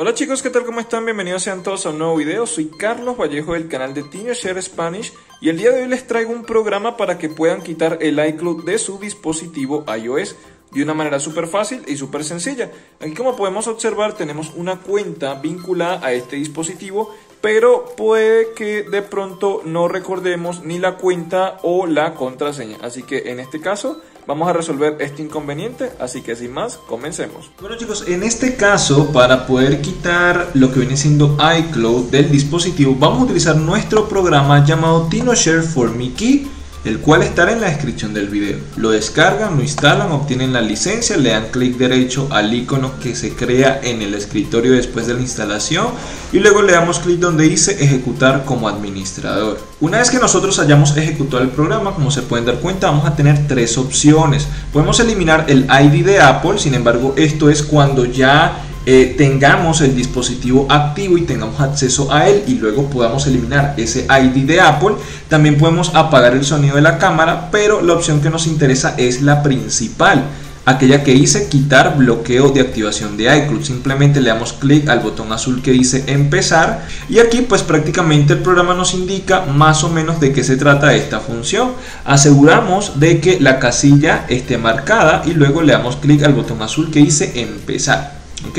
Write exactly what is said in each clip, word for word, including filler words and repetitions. Hola chicos, ¿qué tal? ¿Cómo están? Bienvenidos sean todos a un nuevo video. Soy Carlos Vallejo del canal de Tenorshare Spanish y el día de hoy les traigo un programa para que puedan quitar el iCloud de su dispositivo iOS de una manera súper fácil y súper sencilla. Aquí, como podemos observar, tenemos una cuenta vinculada a este dispositivo, pero puede que de pronto no recordemos ni la cuenta o la contraseña, así que en este caso vamos a resolver este inconveniente, así que sin más, comencemos. Bueno chicos, en este caso, para poder quitar lo que viene siendo iCloud del dispositivo, vamos a utilizar nuestro programa llamado Tenorshare for me key, el cual estará en la descripción del video. Lo descargan, lo instalan, obtienen la licencia, le dan clic derecho al icono que se crea en el escritorio después de la instalación y luego le damos clic donde dice ejecutar como administrador. Una vez que nosotros hayamos ejecutado el programa, como se pueden dar cuenta, vamos a tener tres opciones. Podemos eliminar el I D de Apple, sin embargo, esto es cuando ya eh, tengamos el dispositivo activo y tengamos acceso a él y luego podamos eliminar ese I D de Apple. También podemos apagar el sonido de la cámara, pero la opción que nos interesa es la principal, aquella que dice quitar bloqueo de activación de iCloud. Simplemente le damos clic al botón azul que dice empezar y aquí pues prácticamente el programa nos indica más o menos de qué se trata esta función. Aseguramos de que la casilla esté marcada y luego le damos clic al botón azul que dice empezar. ¿Ok?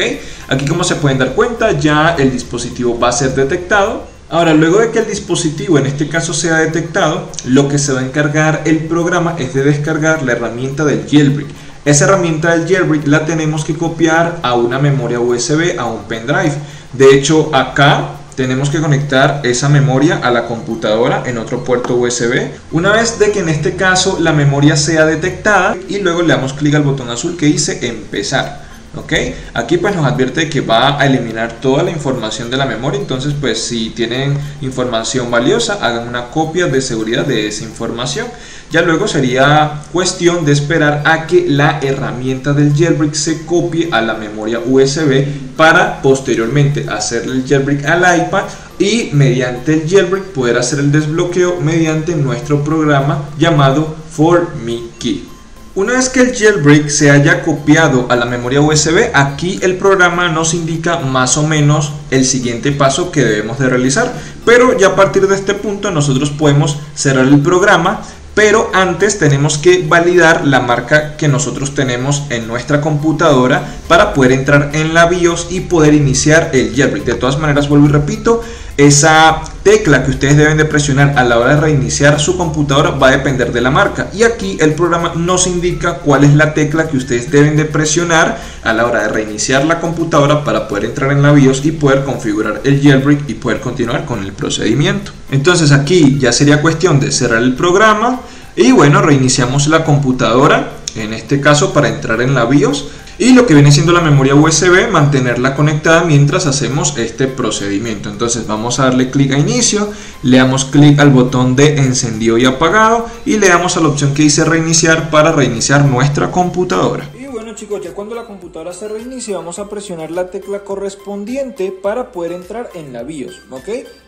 Aquí, como se pueden dar cuenta, ya el dispositivo va a ser detectado. Ahora, luego de que el dispositivo en este caso sea detectado, lo que se va a encargar el programa es de descargar la herramienta del jailbreak. Esa herramienta del jailbreak la tenemos que copiar a una memoria U S B, a un pendrive. De hecho, acá tenemos que conectar esa memoria a la computadora en otro puerto U S B. Una vez de que en este caso la memoria sea detectada, y luego le damos clic al botón azul que dice empezar. Ok, aquí pues nos advierte que va a eliminar toda la información de la memoria, entonces pues si tienen información valiosa, hagan una copia de seguridad de esa información. Ya luego sería cuestión de esperar a que la herramienta del jailbreak se copie a la memoria U S B para posteriormente hacer el jailbreak al iPad y mediante el jailbreak poder hacer el desbloqueo mediante nuestro programa llamado for me key. Una vez que el jailbreak se haya copiado a la memoria U S B, aquí el programa nos indica más o menos el siguiente paso que debemos de realizar. Pero ya a partir de este punto nosotros podemos cerrar el programa, pero antes tenemos que validar la marca que nosotros tenemos en nuestra computadora para poder entrar en la BIOS y poder iniciar el jailbreak. De todas maneras, vuelvo y repito, esa tecla que ustedes deben de presionar a la hora de reiniciar su computadora va a depender de la marca, y aquí el programa nos indica cuál es la tecla que ustedes deben de presionar a la hora de reiniciar la computadora para poder entrar en la BIOS y poder configurar el jailbreak y poder continuar con el procedimiento. Entonces aquí ya sería cuestión de cerrar el programa y bueno, reiniciamos la computadora en este caso para entrar en la BIOS y lo que viene siendo la memoria U S B, mantenerla conectada mientras hacemos este procedimiento. Entonces vamos a darle clic a inicio, le damos clic al botón de encendido y apagado y le damos a la opción que dice reiniciar para reiniciar nuestra computadora. Y bueno chicos, ya cuando la computadora se reinicie vamos a presionar la tecla correspondiente para poder entrar en la BIOS, ¿ok?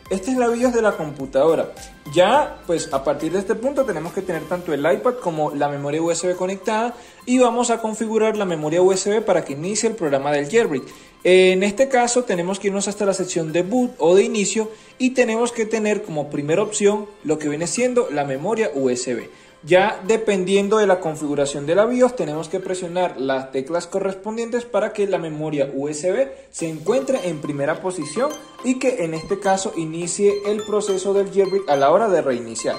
Esta es la BIOS de la computadora. Ya, pues a partir de este punto tenemos que tener tanto el iPad como la memoria U S B conectada y vamos a configurar la memoria U S B para que inicie el programa del jailbreak. En este caso tenemos que irnos hasta la sección de boot o de inicio y tenemos que tener como primera opción lo que viene siendo la memoria U S B. Ya dependiendo de la configuración de la BIOS tenemos que presionar las teclas correspondientes para que la memoria U S B se encuentre en primera posición y que en este caso inicie el proceso del jailbreak a la hora de reiniciar.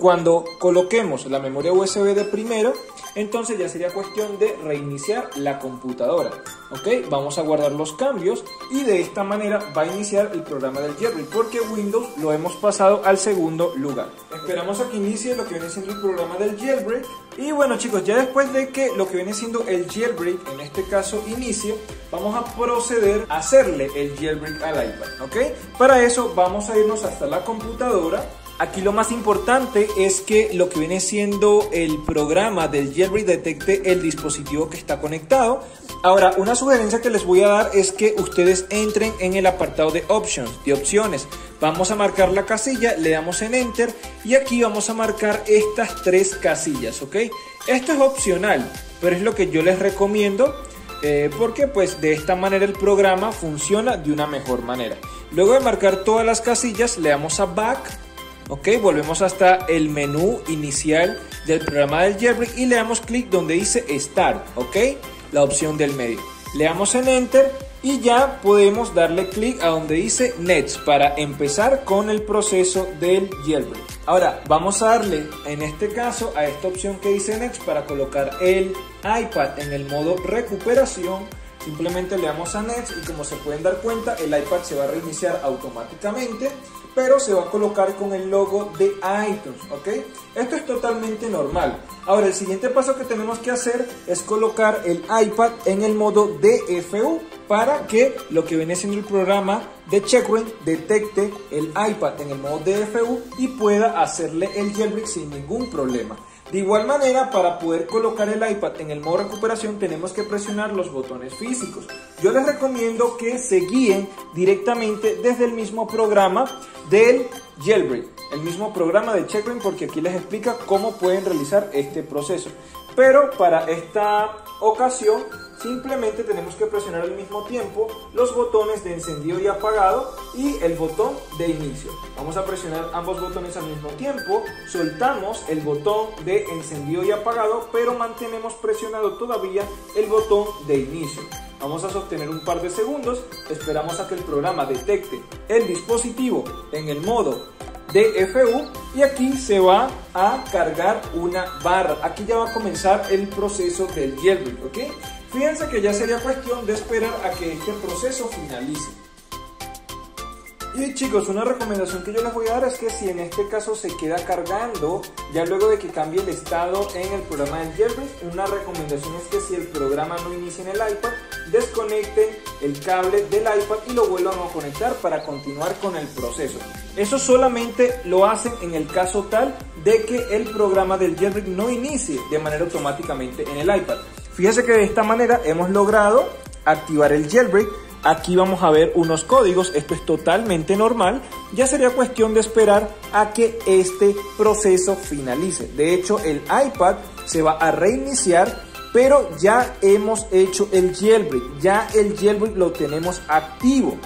Cuando coloquemos la memoria U S B de primero, entonces ya sería cuestión de reiniciar la computadora. ¿Ok? Vamos a guardar los cambios y de esta manera va a iniciar el programa del jailbreak porque Windows lo hemos pasado al segundo lugar. Esperamos a que inicie lo que viene siendo el programa del jailbreak. Y bueno chicos, ya después de que lo que viene siendo el jailbreak, en este caso inicio, vamos a proceder a hacerle el jailbreak al iPad. ¿Ok? Para eso vamos a irnos hasta la computadora. Aquí lo más importante es que lo que viene siendo el programa del jailbreak detecte el dispositivo que está conectado. Ahora, una sugerencia que les voy a dar es que ustedes entren en el apartado de options, de opciones. Vamos a marcar la casilla, le damos en enter y aquí vamos a marcar estas tres casillas, ¿ok? Esto es opcional, pero es lo que yo les recomiendo. Eh, porque pues de esta manera el programa funciona de una mejor manera. Luego de marcar todas las casillas le damos a Back, ok, volvemos hasta el menú inicial del programa del jailbreak y le damos clic donde dice Start, ok, la opción del medio. Le damos en Enter y ya podemos darle clic a donde dice Next para empezar con el proceso del jailbreak. Ahora vamos a darle en este caso a esta opción que dice Next para colocar el iPad en el modo recuperación. Simplemente le damos a Next y como se pueden dar cuenta el iPad se va a reiniciar automáticamente, pero se va a colocar con el logo de iTunes, ¿ok? Esto es totalmente normal. Ahora el siguiente paso que tenemos que hacer es colocar el iPad en el modo D F U para que lo que viene siendo el programa de checkra one detecte el iPad en el modo D F U y pueda hacerle el jailbreak sin ningún problema. De igual manera, para poder colocar el iPad en el modo recuperación tenemos que presionar los botones físicos. Yo les recomiendo que se guíen directamente desde el mismo programa del jailbreak, el mismo programa de checkra one, porque aquí les explica cómo pueden realizar este proceso. Pero para esta ocasión simplemente tenemos que presionar al mismo tiempo los botones de encendido y apagado y el botón de inicio. Vamos a presionar ambos botones al mismo tiempo, soltamos el botón de encendido y apagado, pero mantenemos presionado todavía el botón de inicio. Vamos a sostener un par de segundos, esperamos a que el programa detecte el dispositivo en el modo D F U y aquí se va a cargar una barra. Aquí ya va a comenzar el proceso del jailbreak, ¿ok? Fíjense que ya sería cuestión de esperar a que este proceso finalice. Y chicos, una recomendación que yo les voy a dar es que si en este caso se queda cargando, ya luego de que cambie el estado en el programa del jailbreak, una recomendación es que si el programa no inicia en el iPad, desconecten el cable del iPad y lo vuelvan a conectar para continuar con el proceso. Eso solamente lo hacen en el caso tal de que el programa del jailbreak no inicie de manera automáticamente en el iPad. Fíjense que de esta manera hemos logrado activar el jailbreak. Aquí vamos a ver unos códigos, esto es totalmente normal. Ya sería cuestión de esperar a que este proceso finalice. De hecho, el iPad se va a reiniciar, pero ya hemos hecho el jailbreak. Ya el jailbreak lo tenemos activo.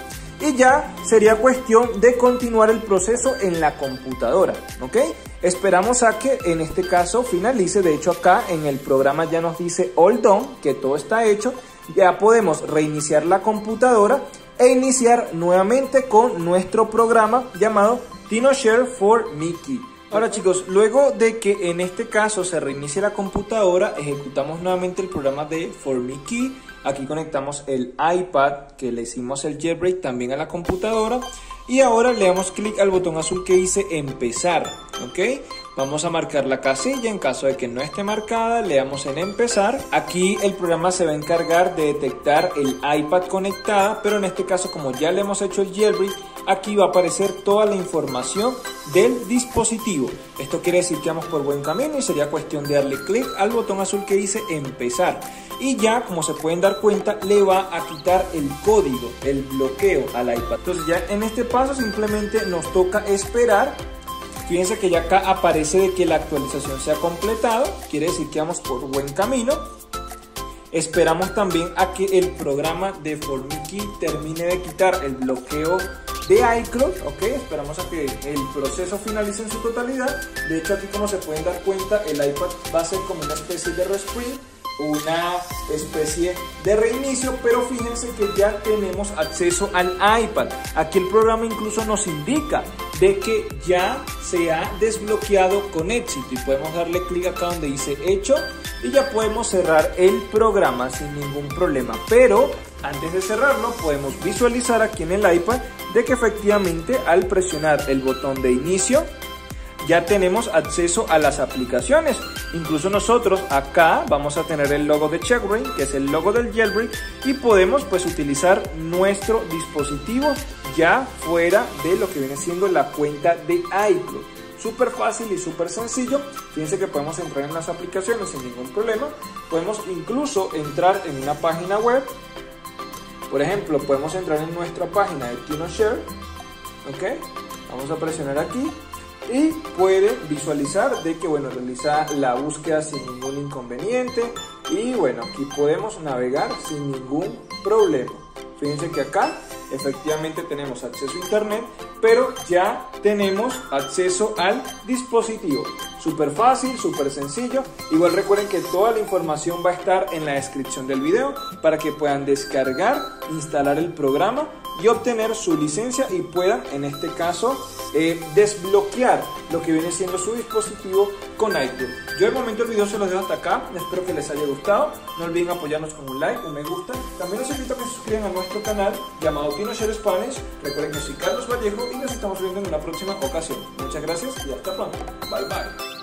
Y ya sería cuestión de continuar el proceso en la computadora, ¿ok? Esperamos a que en este caso finalice. De hecho, acá en el programa ya nos dice All Done, que todo está hecho. Ya podemos reiniciar la computadora e iniciar nuevamente con nuestro programa llamado Tenorshare for MeKey. Ahora chicos, luego de que en este caso se reinicie la computadora, ejecutamos nuevamente el programa de for MeKey. Aquí conectamos el iPad que le hicimos el jailbreak también a la computadora. Y ahora le damos clic al botón azul que dice empezar, ¿ok? Vamos a marcar la casilla, en caso de que no esté marcada, le damos en empezar. Aquí el programa se va a encargar de detectar el iPad conectada, pero en este caso como ya le hemos hecho el jailbreak, aquí va a aparecer toda la información del dispositivo. Esto quiere decir que vamos por buen camino y sería cuestión de darle clic al botón azul que dice empezar. Y ya, como se pueden dar cuenta, le va a quitar el código, el bloqueo al iPad. Entonces ya en este paso simplemente nos toca esperar. Fíjense que ya acá aparece de que la actualización se ha completado, quiere decir que vamos por buen camino. Esperamos también a que el programa de for MeKey termine de quitar el bloqueo de iCloud, ok, esperamos a que el proceso finalice en su totalidad. De hecho, aquí como se pueden dar cuenta, el iPad va a ser como una especie de resprint, una especie de reinicio, pero fíjense que ya tenemos acceso al iPad. Aquí el programa incluso nos indica de que ya se ha desbloqueado con éxito y podemos darle clic acá donde dice hecho y ya podemos cerrar el programa sin ningún problema. Pero antes de cerrarlo podemos visualizar aquí en el iPad de que efectivamente al presionar el botón de inicio ya tenemos acceso a las aplicaciones. Incluso nosotros acá vamos a tener el logo de checkra one, que es el logo del jailbreak, y podemos pues utilizar nuestro dispositivo ya fuera de lo que viene siendo la cuenta de iCloud. Súper fácil y súper sencillo. Fíjense que podemos entrar en las aplicaciones sin ningún problema. Podemos incluso entrar en una página web. Por ejemplo, podemos entrar en nuestra página de Tenorshare. ¿Ok? Vamos a presionar aquí. Y puede visualizar de que, bueno, realiza la búsqueda sin ningún inconveniente, y bueno, aquí podemos navegar sin ningún problema. Fíjense que acá efectivamente tenemos acceso a internet, pero ya tenemos acceso al dispositivo. Súper fácil, súper sencillo. Igual recuerden que toda la información va a estar en la descripción del video para que puedan descargar, instalar el programa y obtener su licencia y puedan, en este caso, eh, desbloquear lo que viene siendo su dispositivo con iCloud. Yo de momento el video se los dejo hasta acá, espero que les haya gustado, no olviden apoyarnos con un like, un me gusta, también los invito a que se suscriban a nuestro canal llamado Tenorshare Spanish, recuerden que soy Carlos Vallejo y nos estamos viendo en una próxima ocasión. Muchas gracias y hasta pronto, bye bye.